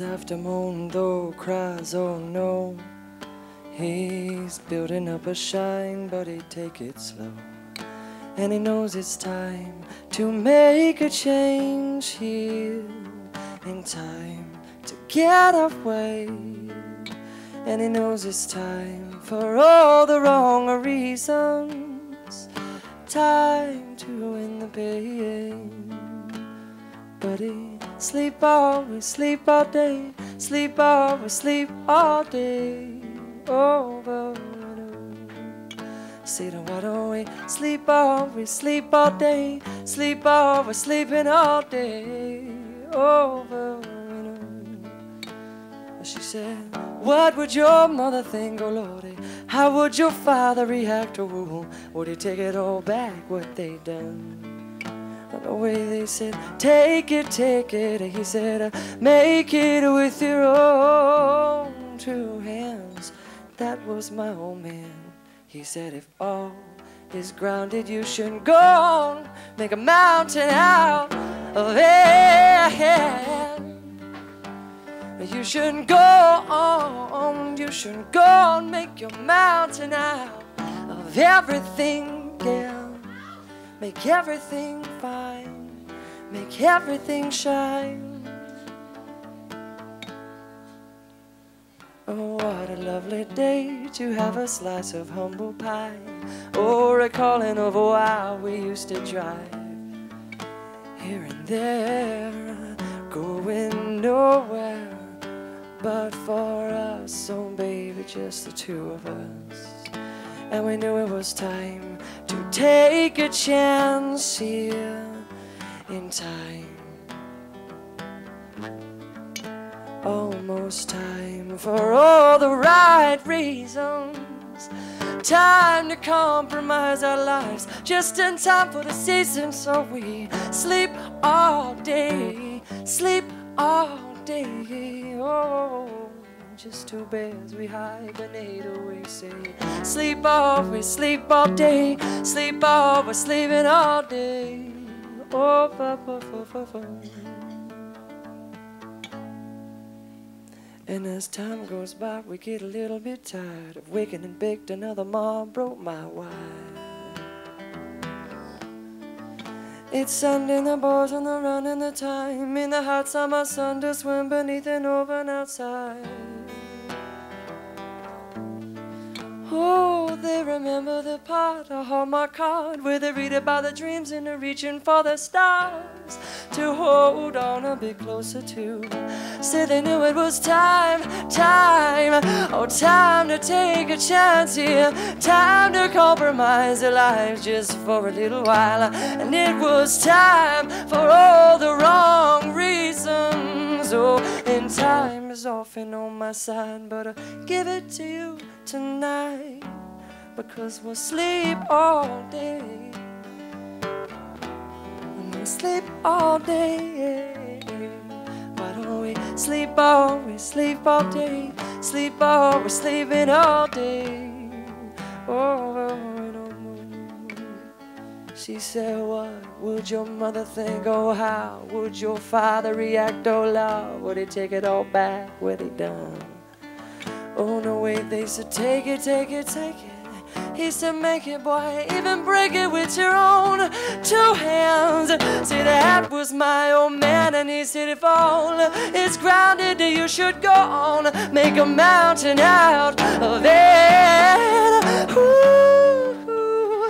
Cries after moan, though cries, oh no. He's building up a shine, but he take it slow. And he knows it's time to make a change here, in time to get away. And he knows it's time for all the wrong reasons, time to win the pain. But he sleep all day, sleep all day over. Say, why don't we sleep all day, sleeping all day over and over. She said, what would your mother think, oh Lordy? How would your father react? Oh, would he take it all back, what they done? The way they said, take it, he said, make it with your own two hands. That was my old man. He said, if all is grounded, you shouldn't go on, make a mountain out of it. You shouldn't go on, you shouldn't go on, make your mountain out of everything, yeah. Make everything fine, make everything shine. Oh, what a lovely day to have a slice of humble pie, or recalling of a while we used to drive. Here and there, going nowhere, but for us, oh baby, just the two of us. And we knew it was time to take a chance here, in time. Almost time for all the right reasons, time to compromise our lives, just in time for the season. So we sleep all day, oh. Just two bears, we hibernate away, say, sleep all day, we're sleeping all day. Oh, and as time goes by, we get a little bit tired of waking and baked another mom broke my wife. It's Sunday, the boys on the run, and the time in the hot summer sun to swim beneath an oven outside. Oh, they remember the part of Hallmark card where they read about the dreams and they're reaching for the stars to hold on a bit closer to. Said they knew it was time to take a chance here, time to compromise their lives just for a little while. And it was time for all the wrong reasons. Oh, and time is often on my side, but I'll give it to you tonight, because we'll sleep all day, we'll sleep all day. Why don't we sleep all day, we're sleeping all day over and over. She said, what would your mother think, oh how would your father react, oh love, would he take it all back, what he done? Oh, no, wait, they said, take it. He said, make it, boy, even break it with your own two hands. See, that was my old man, and he said, if all is grounded, you should go on, make a mountain out of it. Ooh,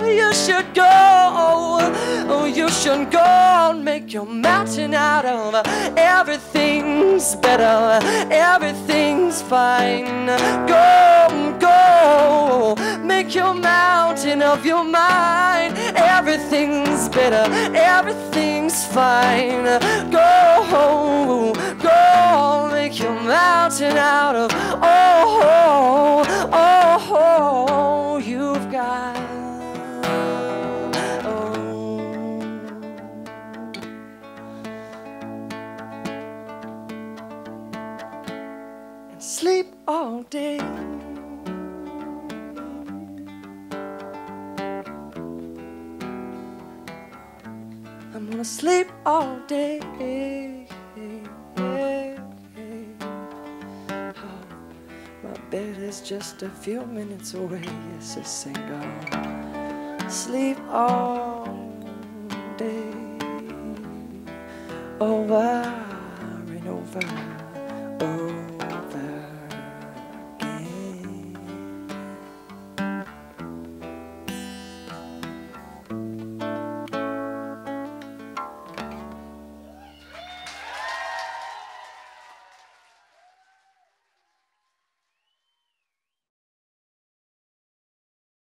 you should go, oh, you should go on, make your mountain out of everything's better, everything's fine. Go, make your mountain of your mind. Everything's better, everything's fine. Go, make your mountain out of oh, you've got. Sleep all day. I'm gonna sleep all day. is just a few minutes away. It's a single. Sleep all day, over and over. Oh.